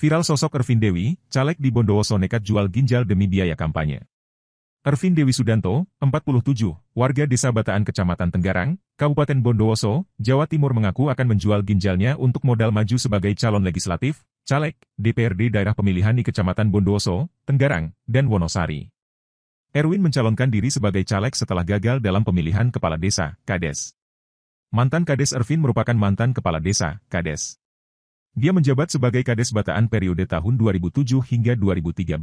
Viral sosok Erfin Dewi, caleg di Bondowoso nekat jual ginjal demi biaya kampanye. Erfin Dewi Sudanto, 47, warga desa Bataan Kecamatan Tenggarang, Kabupaten Bondowoso, Jawa Timur mengaku akan menjual ginjalnya untuk modal maju sebagai calon legislatif, caleg, DPRD daerah pemilihan di Kecamatan Bondowoso, Tenggarang, dan Wonosari. Erwin mencalonkan diri sebagai caleg setelah gagal dalam pemilihan kepala desa, Kades. Mantan Kades Erfin merupakan mantan kepala desa, Kades. Dia menjabat sebagai Kades Bataan periode tahun 2007 hingga 2013.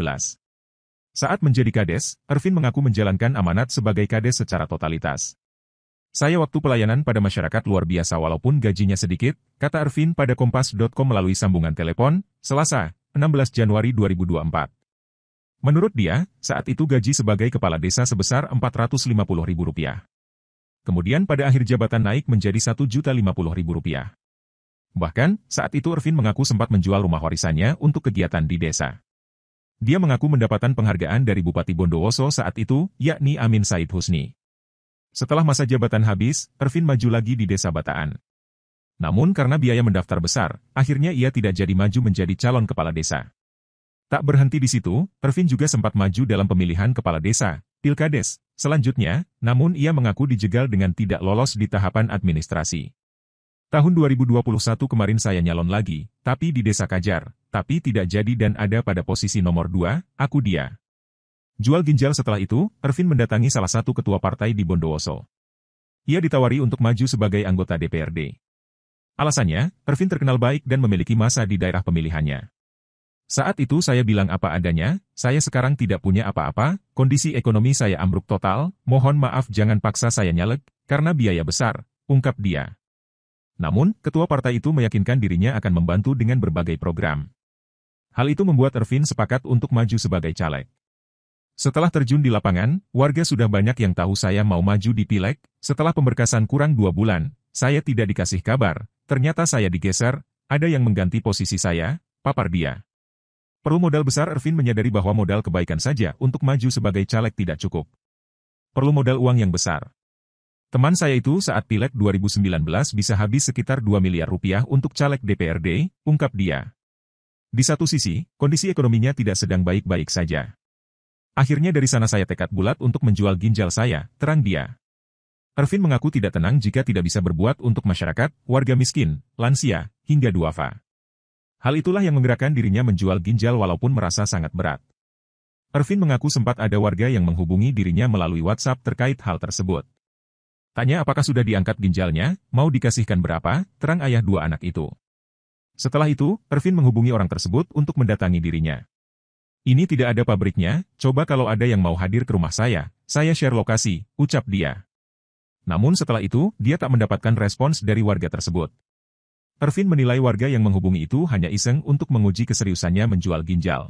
Saat menjadi Kades, Erfin mengaku menjalankan amanat sebagai Kades secara totalitas. "Saya waktu pelayanan pada masyarakat luar biasa walaupun gajinya sedikit," kata Erfin pada Kompas.com melalui sambungan telepon, Selasa, 16 Januari 2024. Menurut dia, saat itu gaji sebagai kepala desa sebesar Rp450.000. Kemudian pada akhir jabatan naik menjadi Rp1.050.000. Bahkan, saat itu Erfin mengaku sempat menjual rumah warisannya untuk kegiatan di desa. Dia mengaku mendapatkan penghargaan dari Bupati Bondowoso saat itu, yakni Amin Said Husni. Setelah masa jabatan habis, Erfin maju lagi di desa Bataan. Namun karena biaya mendaftar besar, akhirnya ia tidak jadi maju menjadi calon kepala desa. Tak berhenti di situ, Erfin juga sempat maju dalam pemilihan kepala desa, Pilkades, selanjutnya, namun ia mengaku dijegal dengan tidak lolos di tahapan administrasi. "Tahun 2021 kemarin saya nyalon lagi, tapi di desa Kajar, tapi tidak jadi dan ada pada posisi nomor 2, aku dia." Jual ginjal setelah itu, Erfin mendatangi salah satu ketua partai di Bondowoso. Ia ditawari untuk maju sebagai anggota DPRD. Alasannya, Erfin terkenal baik dan memiliki massa di daerah pemilihannya. "Saat itu saya bilang apa adanya, saya sekarang tidak punya apa-apa, kondisi ekonomi saya ambruk total, mohon maaf jangan paksa saya nyalek, karena biaya besar," ungkap dia. Namun, ketua partai itu meyakinkan dirinya akan membantu dengan berbagai program. Hal itu membuat Erfin sepakat untuk maju sebagai caleg. "Setelah terjun di lapangan, warga sudah banyak yang tahu saya mau maju di Pileg, setelah pemberkasan kurang 2 bulan, saya tidak dikasih kabar, ternyata saya digeser, ada yang mengganti posisi saya," papar dia. Perlu modal besar. Erfin menyadari bahwa modal kebaikan saja untuk maju sebagai caleg tidak cukup. Perlu modal uang yang besar. "Teman saya itu saat Pileg 2019 bisa habis sekitar Rp2 miliar untuk caleg DPRD," ungkap dia. "Di satu sisi, kondisi ekonominya tidak sedang baik-baik saja. Akhirnya dari sana saya tekad bulat untuk menjual ginjal saya," terang dia. Erfin mengaku tidak tenang jika tidak bisa berbuat untuk masyarakat, warga miskin, lansia, hingga duafa. Hal itulah yang menggerakkan dirinya menjual ginjal walaupun merasa sangat berat. Erfin mengaku sempat ada warga yang menghubungi dirinya melalui WhatsApp terkait hal tersebut. Tanya apakah sudah diangkat ginjalnya, mau dikasihkan berapa, terang ayah 2 anak itu. Setelah itu, Erfin menghubungi orang tersebut untuk mendatangi dirinya. "Ini tidak ada pabriknya, coba kalau ada yang mau hadir ke rumah saya share lokasi," ucap dia. Namun setelah itu, dia tak mendapatkan respons dari warga tersebut. Erfin menilai warga yang menghubungi itu hanya iseng untuk menguji keseriusannya menjual ginjal.